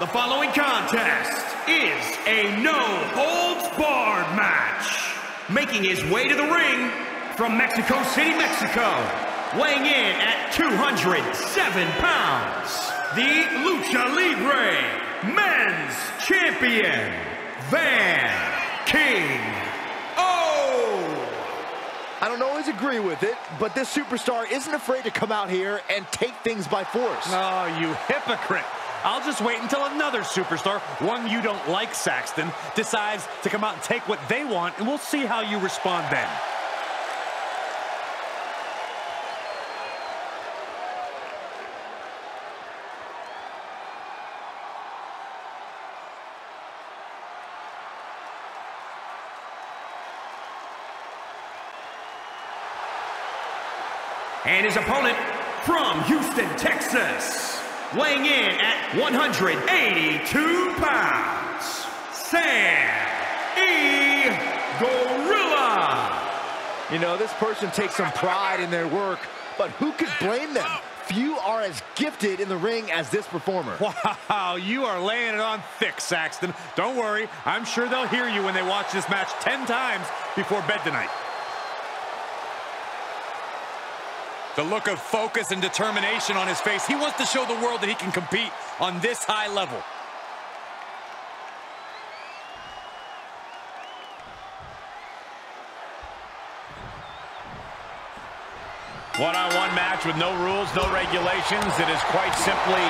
The following contest is a no-holds-barred match. Making his way to the ring from Mexico City, Mexico, weighing in at 207 pounds, the Lucha Libre Men's Champion, Van King. I don't always agree with it, but this superstar isn't afraid to come out here and take things by force. Oh, you hypocrite. I'll just wait until another superstar, one you don't like, Saxton, decides to come out and take what they want, and we'll see how you respond then. And his opponent from Houston, Texas, weighing in at 182 pounds, Sam E. Gorilla. You know, this person takes some pride in their work, but who could blame them? Few are as gifted in the ring as this performer. Wow, you are laying it on thick, Saxton. Don't worry, I'm sure they'll hear you when they watch this match 10 times before bed tonight. The look of focus and determination on his face. He wants to show the world that he can compete on this high level. One-on-one match with no rules, no regulations. It is quite simply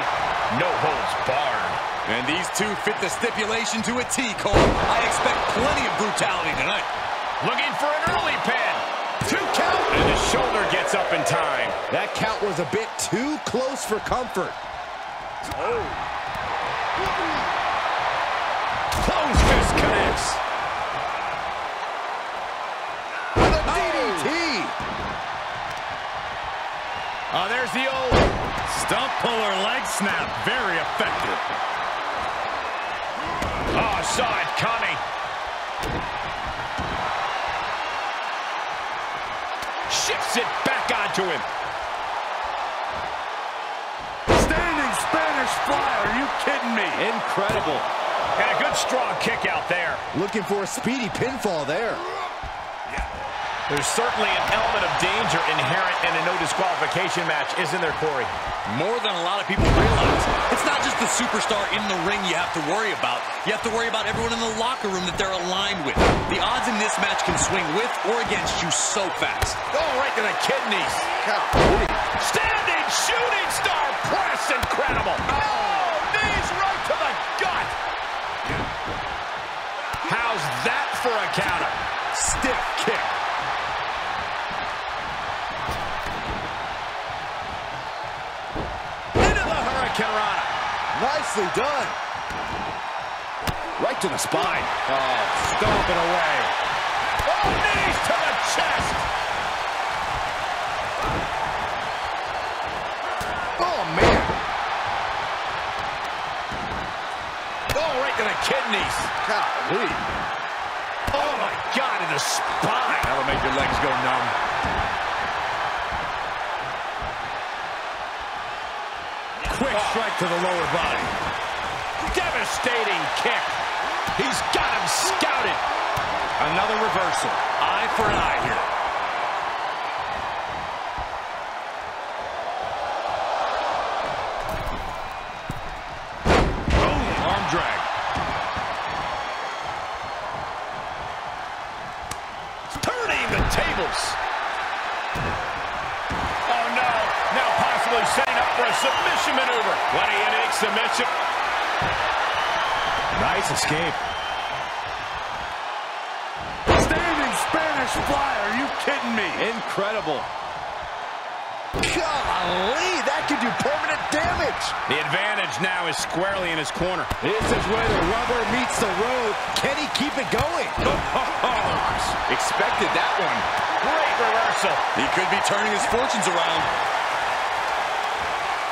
no holds barred. And these two fit the stipulation to a T, Cole. I expect plenty of brutality tonight. Looking for an early pin. Two count. And his shoulder gets up in time. That count was a bit too close for comfort. Oh. Close fist connects. With a DDT. Oh, there's the old stump puller leg snap. Very effective. Oh, I saw it coming. Shifts it back onto him. Standing Spanish fly, are you kidding me? Incredible. And a good strong kick out there. Looking for a speedy pinfall there. Yeah. There's certainly an element of danger inherent in a no disqualification match, isn't there, Corey? More than a lot of people realize. It's not just the superstar in the ring you have to worry about. You have to worry about everyone in the locker room that they're aligned with. The odds in this match can swing with or against you so fast. Oh, right to the kidneys. Standing shooting star press, incredible. Oh, knees right to the gut. How's that for a counter? Stiff kick. Nicely done. Right to the spine. Oh, stomping away. Oh, knees to the chest. Oh, man. Oh, right to the kidneys. Golly. Oh, my God, in the spine. That'll make your legs go numb. Quick strike to the lower body. Devastating kick. He's got him scouted. Another reversal. Eye for an eye here. Boom, arm drag. Turning the tables. Oh, no. Now possibly setting up for a submission maneuver. What a unique submission. Nice escape. Standing Spanish fly, are you kidding me? Incredible. Golly, that could do permanent damage. The advantage now is squarely in his corner. This is where the rubber meets the road. Can he keep it going? Oh, expected that one. Great reversal. He could be turning his fortunes around.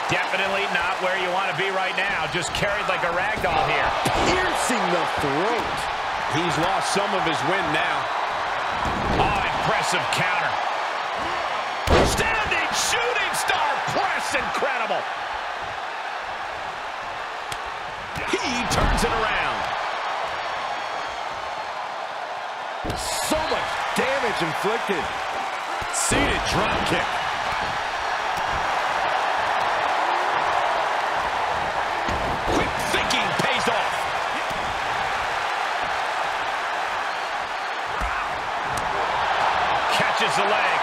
Definitely not where you want to be right now. Just carried like a ragdoll here. Piercing the throat. He's lost some of his wind now. Oh, impressive counter. Standing shooting star press. Incredible. He he turns it around. So much damage inflicted. Seated drop kick. Quick thinking pays off. Catches the leg.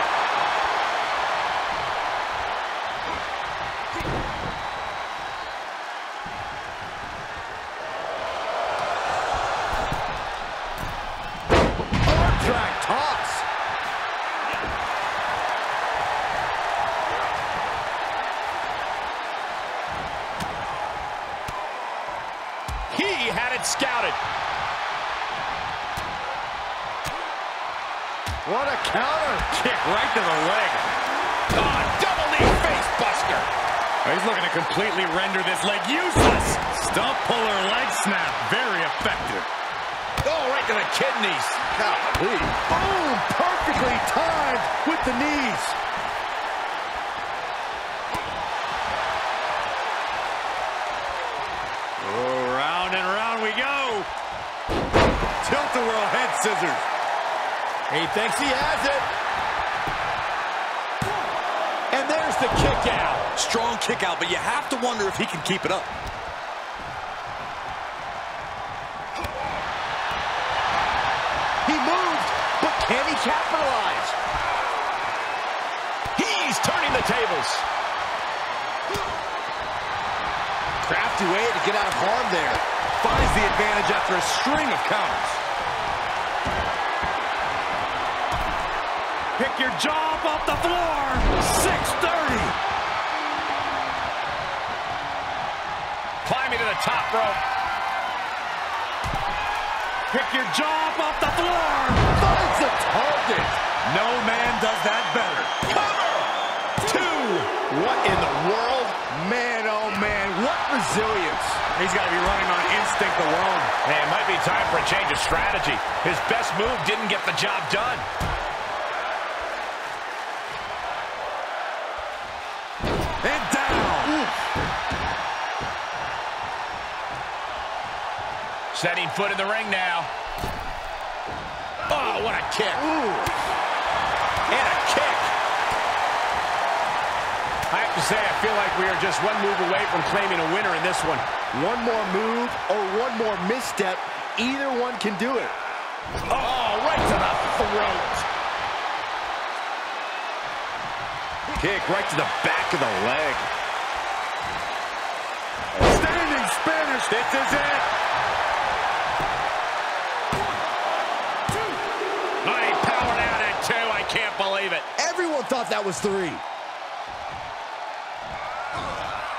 He had it scouted. What a counter kick right to the leg. Oh, double knee face buster. He's looking to completely render this leg useless. Stump puller leg snap. Very effective. Oh, right to the kidneys. Golly. Boom. Perfectly timed with the knees. Tilt-a-whirl head scissors. He thinks he has it. And there's the kick out. Strong kick out, but you have to wonder if he can keep it up. He moved, but can he capitalize? He's turning the tables. Crafty way to get out of harm there. Finds the advantage after a string of counters. Pick your jaw up off the floor. 630. Climbing to the top rope. Pick your jaw up off the floor. Finds the target. No man does that better. Cover. Two. What in the world? Man, oh man, what resilience. He's got to be running on instinct alone. Hey, it might be time for a change of strategy. His best move didn't get the job done. And down. Ooh. Setting foot in the ring now. Oh, what a kick. Ooh. And a kick. I have to say, I feel like we are just one move away from claiming a winner in this one. One more move or one more misstep, either one can do it. Oh, right to the throat. Kick right to the back of the leg. Standing Spanish, this is it. Two. Oh, he powered out at two, I can't believe it. Everyone thought that was three.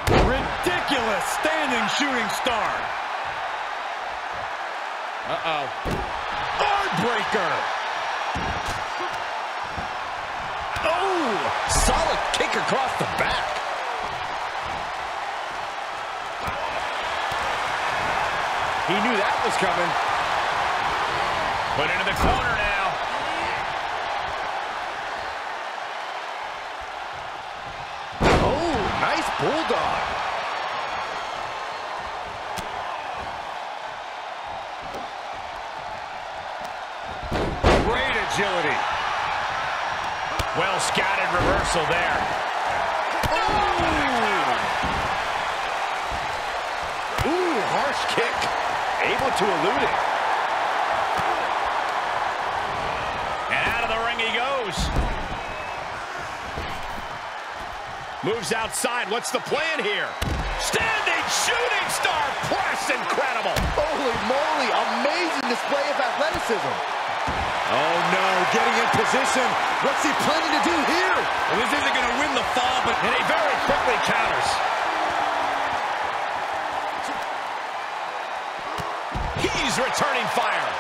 Ridiculous standing shooting star. Uh-oh. Arm breaker. Oh, solid kick across the back. He knew that was coming. Put into the corner now. Nice bulldog. Great agility. Well scouted reversal there. Ooh. Ooh, harsh kick. Able to elude it. And out of the ring he goes. Moves outside. What's the plan here? Standing shooting star press. Incredible. Holy moly. Amazing display of athleticism. Oh, no. Getting in position. What's he planning to do here? Well, this isn't going to win the fall, but and he very quickly counters. He's returning fire.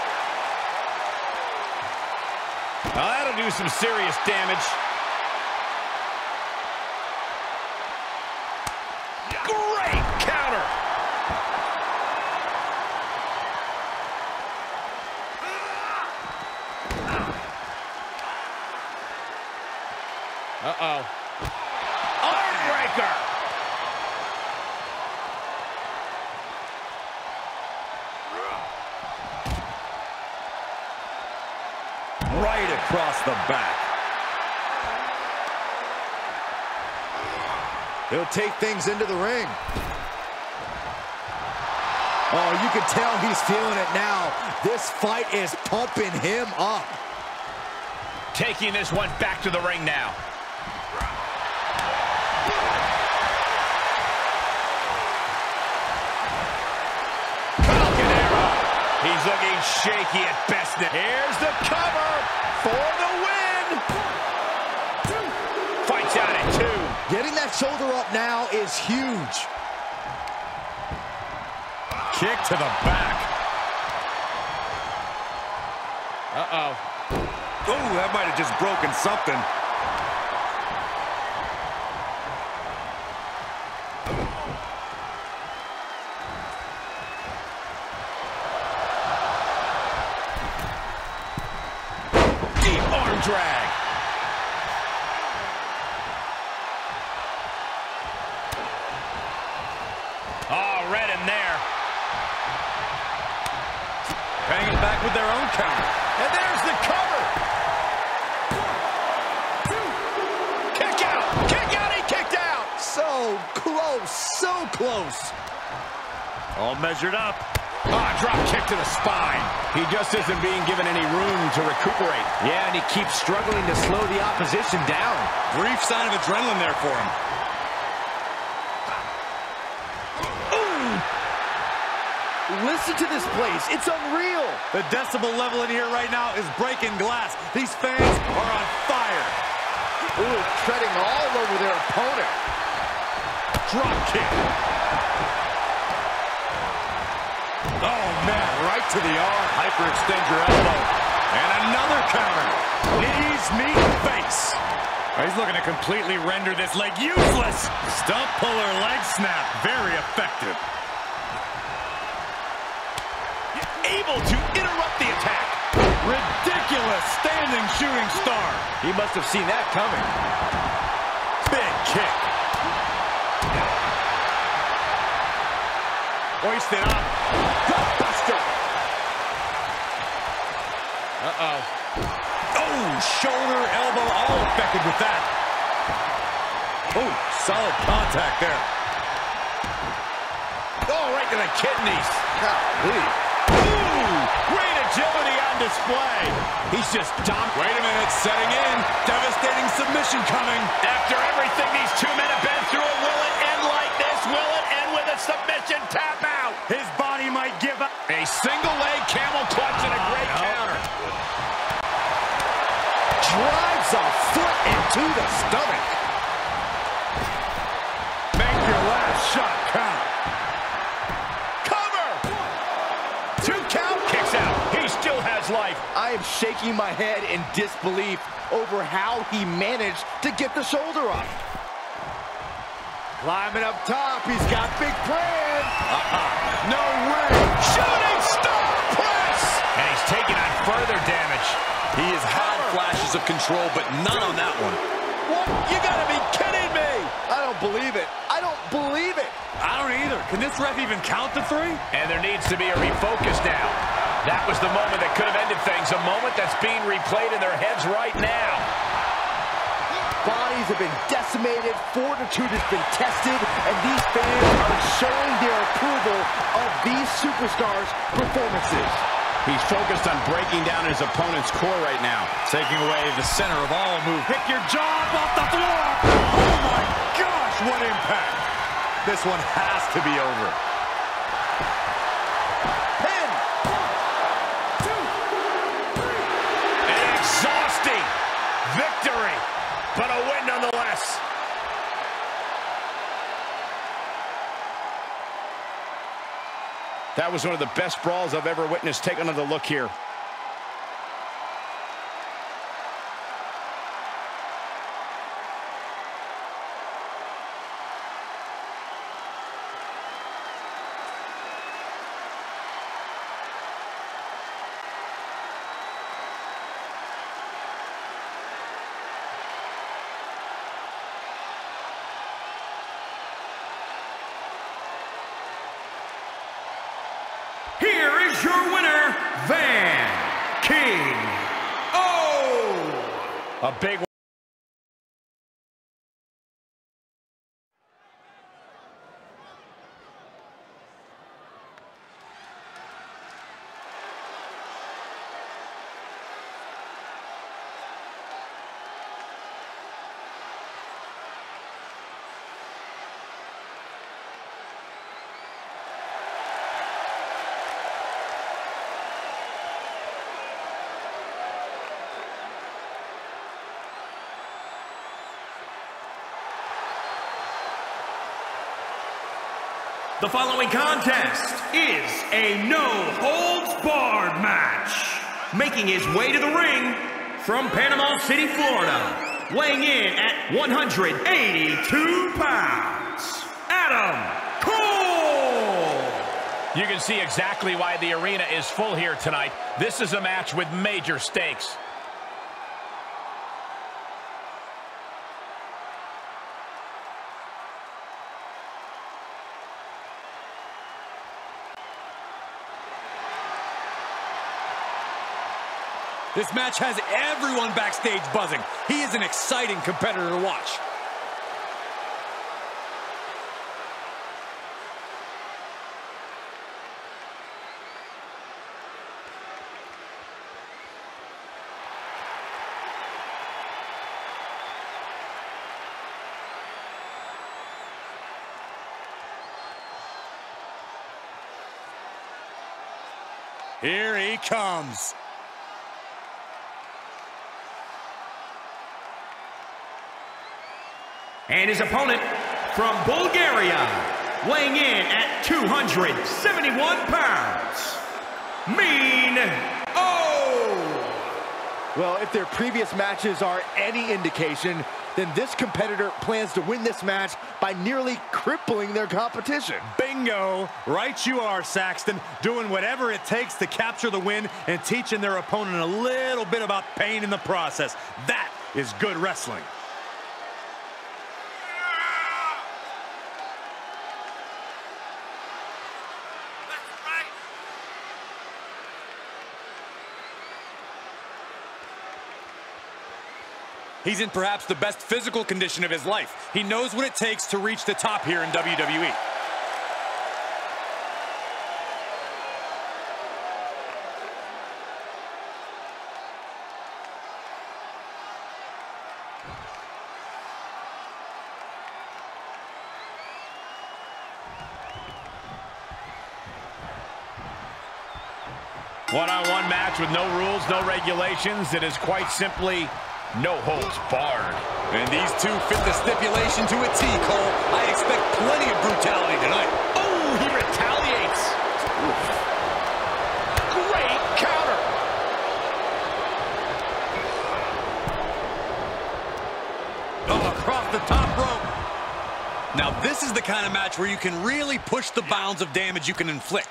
Now, that'll do some serious damage. Uh-oh. Arm breaker. the back. He'll take things into the ring. Oh, you can tell he's feeling it now. This fight is pumping him up. Taking this one back to the ring now. He's looking shaky at best. Here's the cover for the win. Fights out at two. Getting that shoulder up now is huge. Kick to the back. Uh-oh. Oh, that might have just broken something. Drag. Oh, read him there. Paying it back with their own counter. And there's the cover. Kick out. Kick out. He kicked out. So close. So close. All measured up. Ah, drop kick to the spine. He just isn't being given any room to recuperate. Yeah, and he keeps struggling to slow the opposition down. Brief sign of adrenaline there for him. Ooh. Listen to this place. It's unreal. The decibel level in here right now is breaking glass. These fans are on fire. Ooh, treading all over their opponent. Drop kick. Oh, man, right to the arm. Hyperextend your elbow. And another counter. Knees meet face. He's looking to completely render this leg useless. Stump puller leg snap. Very effective. Able to interrupt the attack. Ridiculous standing shooting star. He must have seen that coming. Big kick. Hoisted up. Blockbuster. Uh-oh. Oh, shoulder, elbow, all affected with that. Oh, solid contact there. Oh, right to the kidneys. Ooh, great agility on display. He's just dumped. Wait a minute, setting in. Devastating submission coming. After everything these 2 men have been through, will it end like this? Will it end with a submission tap out? His body might give up. A single leg camel clutch and a great counter. Drives a foot into the stomach. Make your last shot count. Cover. 2 count. Kicks out. He still has life. I am shaking my head in disbelief over how he managed to get the shoulder up. Climbing up top, he's got big plans. No way. Shooting star press. And he's taking on further damage. He has had flashes of control, but none on that one. What? You gotta be kidding me. I don't believe it. I don't believe it. I don't either. Can this ref even count the 3? And there needs to be a refocus now. That was the moment that could have ended things. A moment that's being replayed in their heads right now. Bodies have been decimated, fortitude has been tested, and these fans are showing their approval of these superstars' performances. He's focused on breaking down his opponent's core right now, taking away the center of all moves. Pick your jaw off the floor! Oh my gosh, what impact! This one has to be over. But a win nonetheless. That was one of the best brawls I've ever witnessed. Take another look here. Your winner, Van King O. A big one. The following contest is a no-holds-barred match. Making his way to the ring from Panama City, Florida, weighing in at 182 pounds, Adam Cole! You can see exactly why the arena is full here tonight. This is a match with major stakes. This match has everyone backstage buzzing. He is an exciting competitor to watch. Here he comes. And his opponent from Bulgaria, weighing in at 271 pounds, Mean O. Well, if their previous matches are any indication, then this competitor plans to win this match by nearly crippling their competition. Bingo. Right you are, Saxton, doing whatever it takes to capture the win and teaching their opponent a little bit about pain in the process. That is good wrestling. He's in perhaps the best physical condition of his life. He knows what it takes to reach the top here in WWE. One-on-one match with no rules, no regulations. It is quite simply no holds barred. And these two fit the stipulation to a T, Cole. I expect plenty of brutality tonight. Oh, he retaliates. Oof. Great counter. Oh, across the top rope. Now, this is the kind of match where you can really push the bounds of damage you can inflict.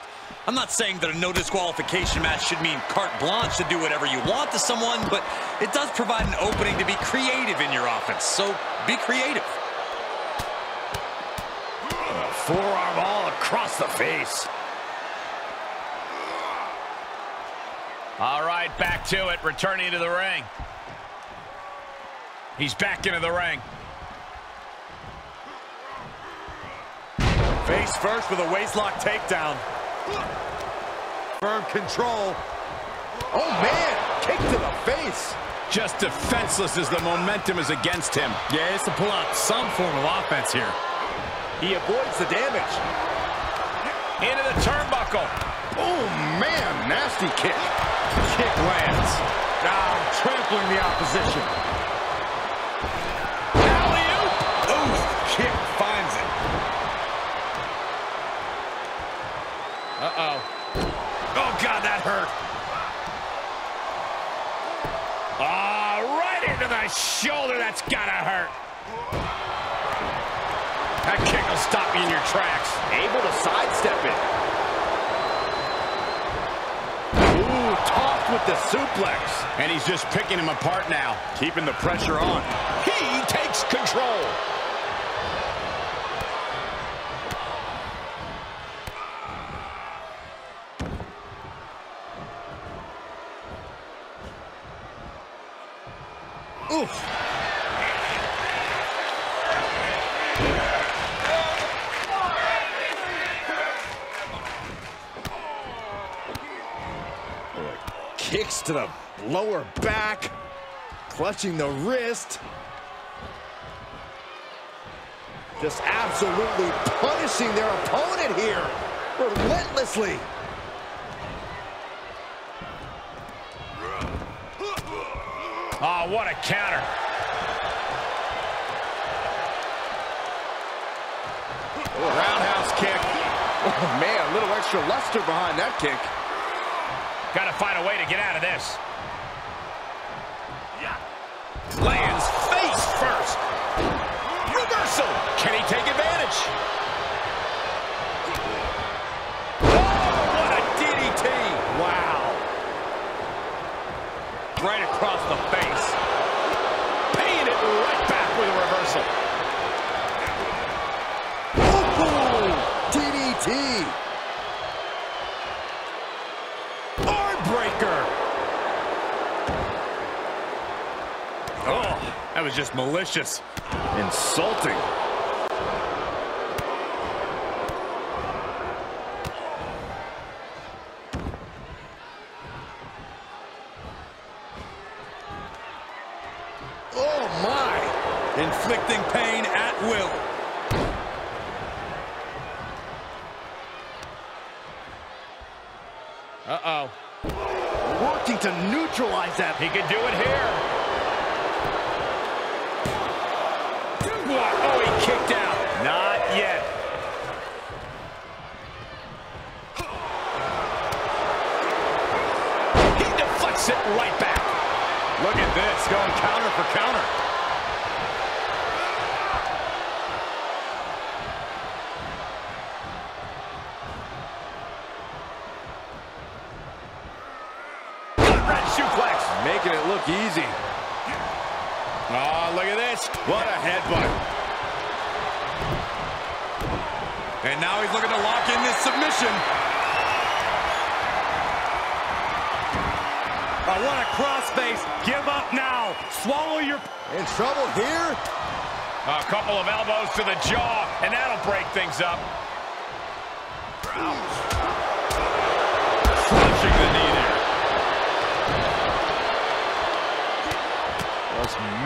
I'm not saying that a no disqualification match should mean carte blanche to do whatever you want to someone, but it does provide an opening to be creative in your offense, so be creative. Forearm all across the face. All right, back to it, returning to the ring. He's back into the ring. Face first with a waistlock takedown. Firm control. Oh, man, kick to the face. Just defenseless as the momentum is against him. Yeah, he has to pull out some form of offense here. He avoids the damage. Into the turnbuckle. Oh, man, nasty kick. Kick lands. Now trampling the opposition. Alley-oop. Oh, kick finds it. Uh-oh. Oh, God, that hurt. Ah, oh, right into the shoulder. That's gotta hurt. That kick will stop you in your tracks. Able to sidestep it. Ooh, tossed with the suplex. And he's just picking him apart now. Keeping the pressure on. He takes control. Ooh, Cole. Kicks to the lower back, clutching the wrist. Just absolutely punishing their opponent here, relentlessly. Oh, what a counter. Oh, roundhouse kick. Oh, man, a little extra luster behind that kick. Got to find a way to get out of this. Yeah. Lands face first. Reversal. Can he take advantage? Oh, what a DDT. Wow. Right across the face. Paying it right back with a reversal. Oh, DDT. That was just malicious. Insulting. Oh, my. Inflicting pain at will. Uh-oh. Working to neutralize that. He could do it here. Oh, he kicked out. Not yet. He deflects it right back. Look at this, going counter for counter. Red suplex. Making it look easy. Oh, look at this. What a headbutt. And now he's looking to lock in this submission. I want a crossface. Give up now. Swallow your... In trouble here. A couple of elbows to the jaw, and that'll break things up. Crushing the knee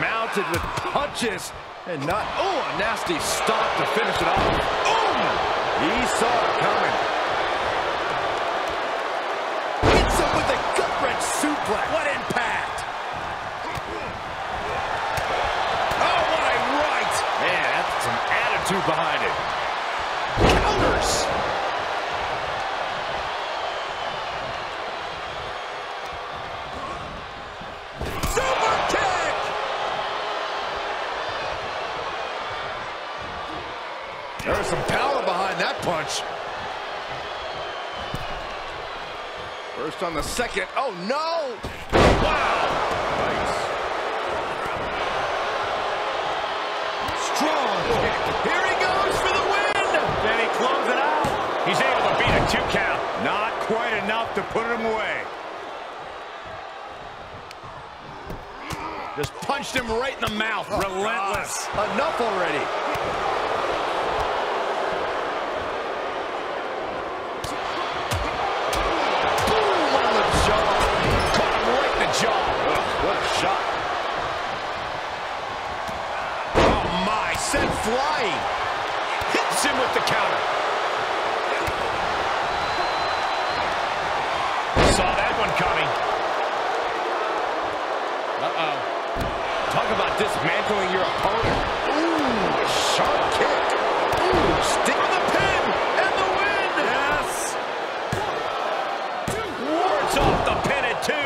there. Mounted with punches and not... Oh, a nasty stop to finish it off. Boom! He saw it coming. Hits him with a gut-wrench suplex. What impact! Oh, what a right! Man, that's some attitude behind it. Counters! There's some power behind that punch. First on the second. Oh, no! Wow! Nice. Strong kick. Here he goes for the win! Then he closes it out. He's able to beat a 2 count. Not quite enough to put him away. Just punched him right in the mouth. Oh, relentless. Gosh. Enough already. Shot. Oh, my. Sent flying. Hits him with the counter. Saw that one coming. Uh-oh. Talk about dismantling your opponent. Ooh, a sharp kick. Ooh, stick with the pin. And the win. Yes. Wards off the pin at 2.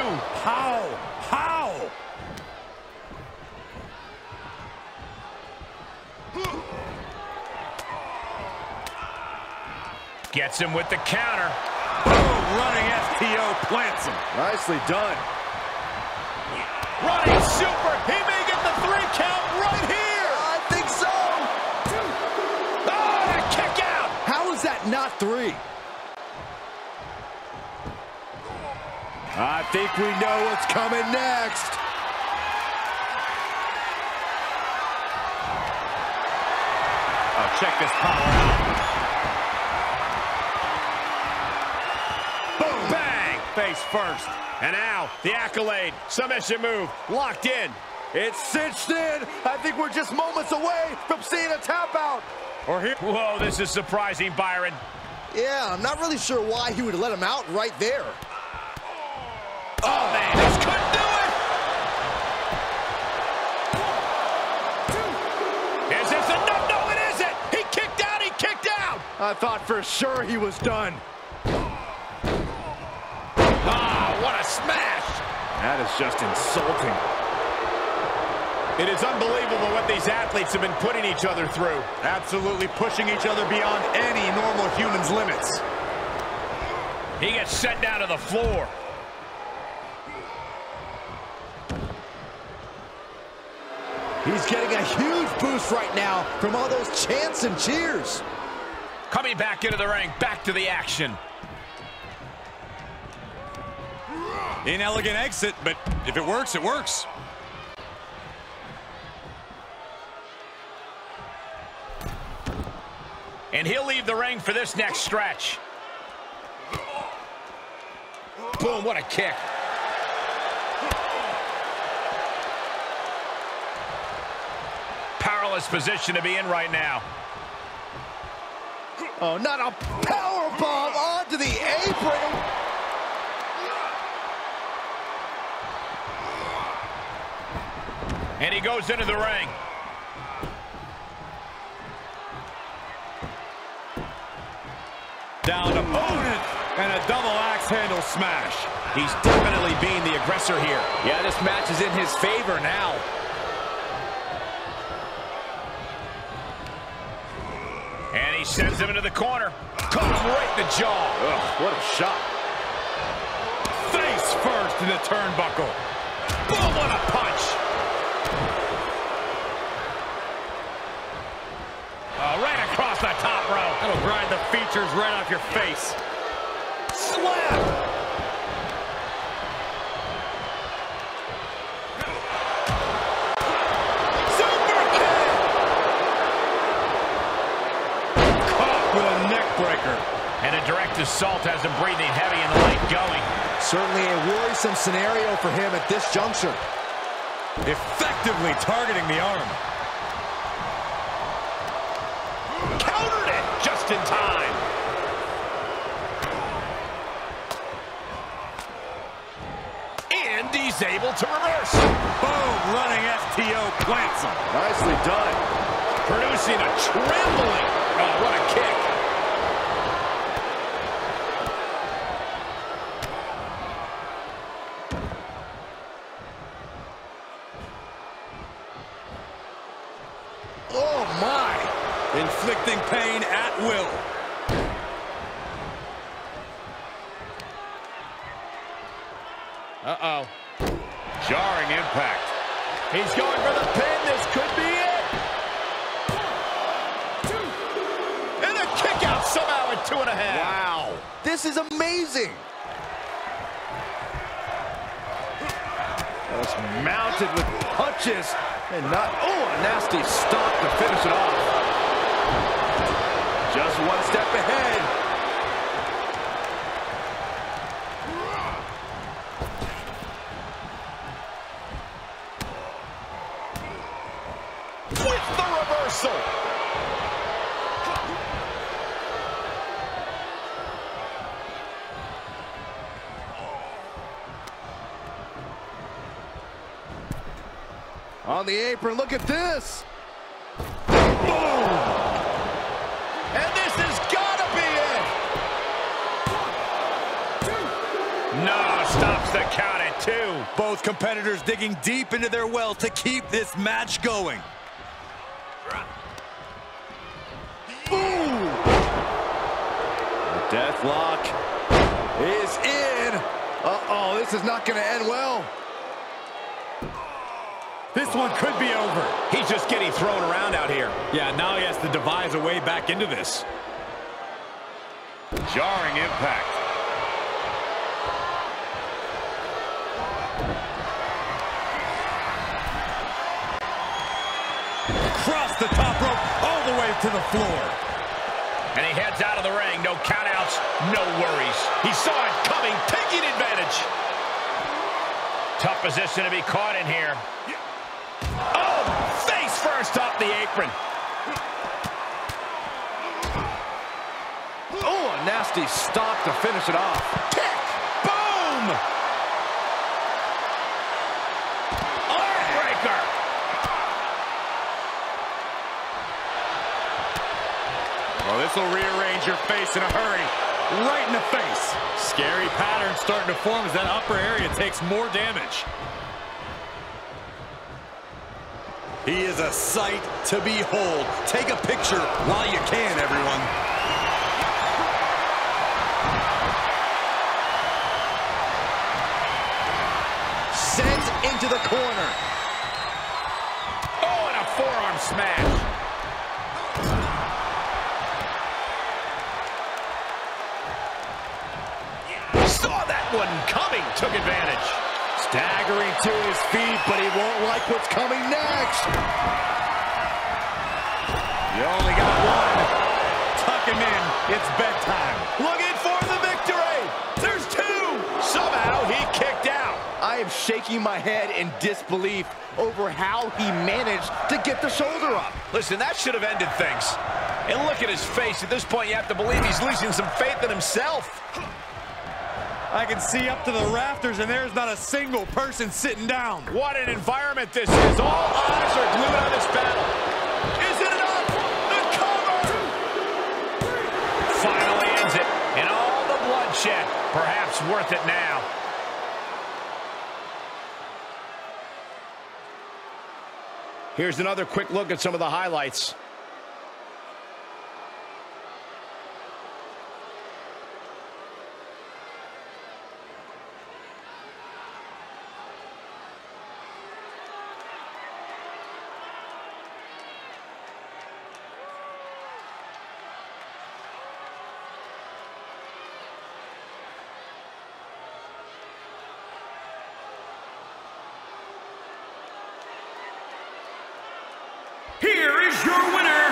How? How? Gets him with the counter. Boom, running FTO plants him. Nicely done. Running super. He may get the 3 count right here. I think so. Oh, that kick out. How is that not 3? I think we know what's coming next. Check this power out. Boom, bang, face first. And now, the accolade, submission move, locked in. It's cinched in. I think we're just moments away from seeing a tap out. Or here. Whoa, this is surprising, Byron. Yeah, I'm not really sure why he would let him out right there. Oh, man, this couldn't do it. One, two. Is this enough? No, it isn't. He kicked out. He kicked out. I thought for sure he was done. Ah, what a smash. That is just insulting. It is unbelievable what these athletes have been putting each other through. Absolutely pushing each other beyond any normal human's limits. He gets sent down to the floor. He's getting a huge boost right now from all those chants and cheers. Coming back into the ring, back to the action. Inelegant exit, but if it works, it works. And he'll leave the ring for this next stretch. Boom, what a kick. Powerless position to be in right now. Oh, not a powerbomb onto the apron. And he goes into the ring. Down opponent, and a double axe handle smash. He's definitely being the aggressor here. Yeah, this match is in his favor now. And he sends him into the corner. Comes right in the jaw. Ugh, what a shot. Face first in the turnbuckle. Boom, what a punch. Right across the top row. That'll grind the features right off your face. Slap! Super kick! Caught with a neck breaker. And a direct assault has him breathing heavy and the leg going. Certainly a worrisome scenario for him at this juncture. Effectively targeting the arm. Countered it just in time. And he's able to reverse. Boom, running STO plants him. Nicely done. Producing a trembling. Oh, what a kick. Oh, my. Inflicting pain at will. Uh-oh. Jarring impact. He's going for the pin. This could be it. One, two. And a kick out somehow at 2.5. Wow. This is amazing. Just mounted with punches and not... Oh, a nasty stop to finish it off. Just one step ahead. With the reversal. On the apron, look at this. Boom! Stops the count at 2. Both competitors digging deep into their well to keep this match going. Boom! The death lock is in. Uh-oh, this is not going to end well. This one could be over. He's just getting thrown around out here. Yeah, now he has to devise a way back into this. Jarring impact. Across the top rope, all the way to the floor. And he heads out of the ring. No countouts, no worries. He saw it coming, taking advantage. Tough position to be caught in here. Oh, face first off the apron. Oh, a nasty stop to finish it off. Kick! Boom! Arm breaker! Well, this will rearrange your face in a hurry. Right in the face. Scary pattern starting to form as that upper area takes more damage. He is a sight to behold. Take a picture while you can, everyone. Into the corner. Oh, and a forearm smash. Yeah. Saw that one coming, took advantage. Staggering to his feet, but he won't like what's coming next. You only got one. Tuck him in, it's bedtime. Looking for the victory. There's two. Somehow he kicked out. I am shaking my head in disbelief over how he managed to get the shoulder up. Listen, that should have ended things. And look at his face. At this point, you have to believe he's losing some faith in himself. I can see up to the rafters, and there's not a single person sitting down. What an environment this is. All eyes are glued on this battle. Is it enough? The cover! 2, 3. Finally ends it. And all the bloodshed, perhaps worth it now. Here's another quick look at some of the highlights. Here is your winner.